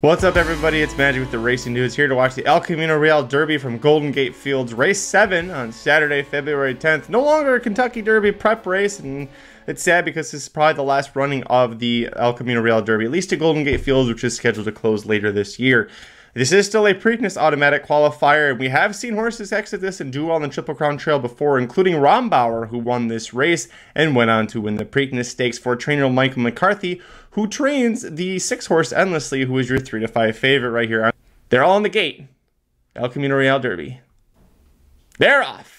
What's up, everybody? It's Magic with the Racing News, here to watch the El Camino Real Derby from Golden Gate Fields, race 7 on Saturday, February 10th. No longer a Kentucky Derby prep race, and it's sad because this is probably the last running of the El Camino Real Derby, at least to Golden Gate Fields, which is scheduled to close later this year. This is still a Preakness automatic qualifier, and we have seen horses exit this and do well on the Triple Crown Trail before, including Rombauer, who won this race and went on to win the Preakness Stakes for trainer Michael McCarthy, who trains the 6-horse Endlessly, who is your 3-5 favorite right here. They're all in the gate. El Camino Real Derby. They're off.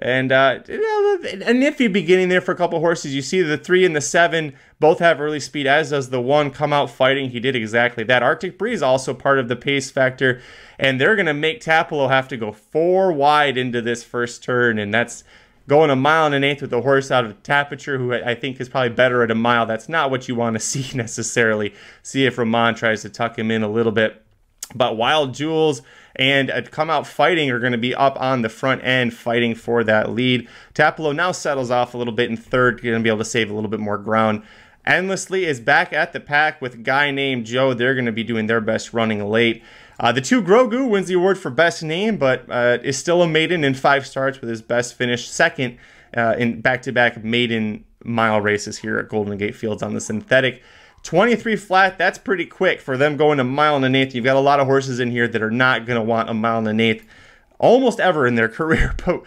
And an iffy beginning there for a couple horses. You see the 3 and the 7 both have early speed, as does the 1, Come Out Fighting. He did exactly that. Arctic Breeze also part of the pace factor, and they're going to make Tapalo have to go 4 wide into this first turn, and that's going 1.8 miles with the horse out of Tapiture, who I think is probably better at 1 mile. That's not what you want to see necessarily. See if Ramon tries to tuck him in a little bit. But Wild Jewels and Come Out Fighting are going to be up on the front end fighting for that lead. Tapalo now settles off a little bit in third, going to be able to save a little bit more ground. Endlessly is back at the pack with Guy Named Joe. They're going to be doing their best running late. The 2, Grogu, wins the award for best name, but is still a maiden in 5 starts with his best finish, second in back-to-back maiden mile races here at Golden Gate Fields on the synthetic. 23 flat, that's pretty quick for them going 1.8 miles. You've got a lot of horses in here that are not going to want 1.8 miles almost ever in their career. But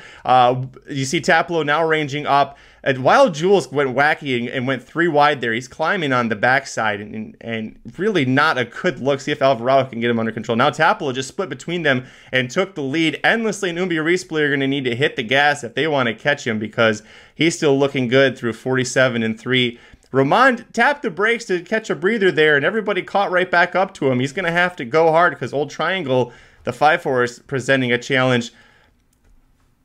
you see Tapalo now ranging up. And Wild Jewels went wacky and went 3 wide there. He's climbing on the backside and really not a good look. See if Alvarado can get him under control. Now Tapalo just split between them and took the lead. Endlessly and Umbi Rispoli are going to need to hit the gas if they want to catch him, because he's still looking good through 47 and 3. Ramon tapped the brakes to catch a breather there, and everybody caught right back up to him. He's going to have to go hard because Old Triangle, the 5-4, is presenting a challenge.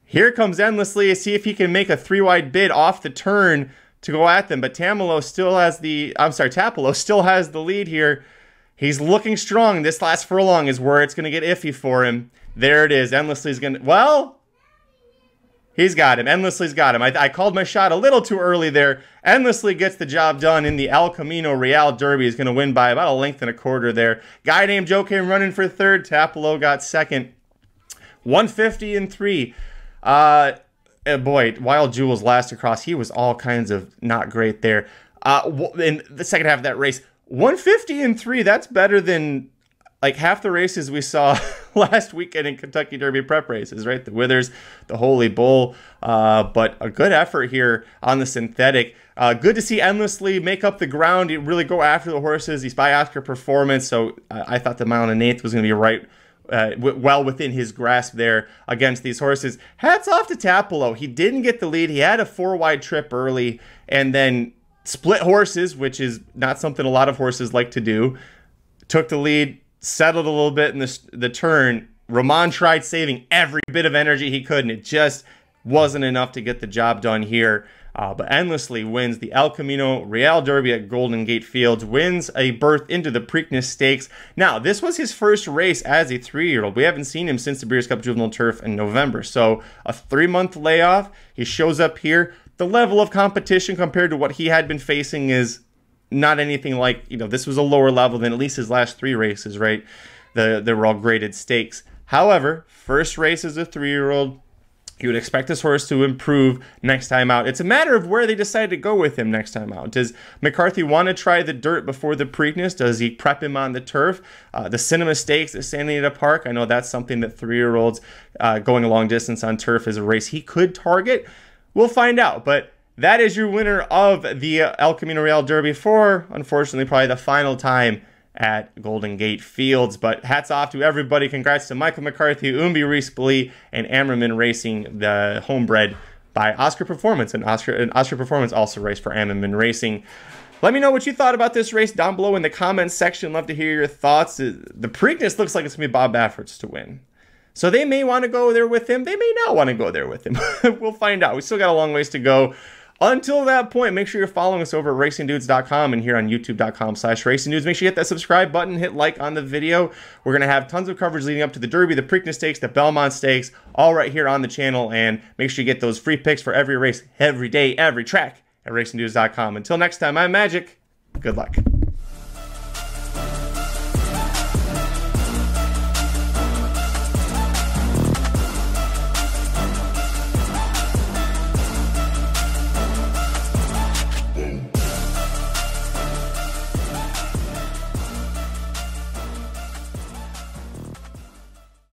Here comes Endlessly. See if he can make a 3-wide bid off the turn to go at them. But Tapalo still has the lead here. He's looking strong. This last furlong is where it's going to get iffy for him. There it is. Endlessly's going to... Well... He's got him. Endlessly's got him. I called my shot a little too early there. Endlessly gets the job done in the El Camino Real Derby. He's going to win by about 1.25 lengths there. Guy Named Joe came running for third. Tapalo got second. 150 and 3. Boy, Wild Jewels last across. He was all kinds of not great there. In the second half of that race, 150 and 3, that's better than... like half the races we saw last weekend in Kentucky Derby prep races, right? The Withers, the Holy Bull, but a good effort here on the synthetic. Good to see Endlessly make up the ground, really go after the horses. He's by Oscar Performance, so I thought the 1.8 miles was going to be right well within his grasp there against these horses. Hats off to Tapalo. He didn't get the lead. He had a 4-wide trip early and then split horses, which is not something a lot of horses like to do. Took the lead. Settled a little bit in the turn. Ramon tried saving every bit of energy he could, and it just wasn't enough to get the job done here. But Endlessly wins the El Camino Real Derby at Golden Gate Fields, wins a berth into the Preakness Stakes. Now, this was his first race as a 3-year-old. We haven't seen him since the Breeders' Cup Juvenile Turf in November. So a 3-month layoff. He shows up here. The level of competition compared to what he had been facing is... not anything like, you know, this was a lower level than at least his last 3 races, right? They were all graded stakes. However, first race as a 3-year-old, you would expect this horse to improve next time out. It's a matter of where they decide to go with him next time out. Does McCarthy want to try the dirt before the Preakness? Does he prep him on the turf? The Cinema Stakes at Santa Anita Park, I know that's something that 3-year-olds going a long distance on turf is a race he could target. We'll find out, but... that is your winner of the El Camino Real Derby for, unfortunately, probably the final time at Golden Gate Fields. But hats off to everybody. Congrats to Michael McCarthy, Umbi Rispoli, and Ammerman Racing, the homebred by Oscar Performance. And Oscar Performance also raced for Ammerman Racing. Let me know what you thought about this race down below in the comments section. Love to hear your thoughts. The Preakness looks like it's going to be Bob Baffert's to win. So they may want to go there with him. They may not want to go there with him. We'll find out. We still got a long ways to go. Until that point, make sure you're following us over at RacingDudes.com and here on YouTube.com/RacingDudes. Make sure you hit that subscribe button, hit like on the video. We're going to have tons of coverage leading up to the Derby, the Preakness Stakes, the Belmont Stakes, all right here on the channel. And make sure you get those free picks for every race, every day, every track at RacingDudes.com. Until next time, I'm Magic. Good luck.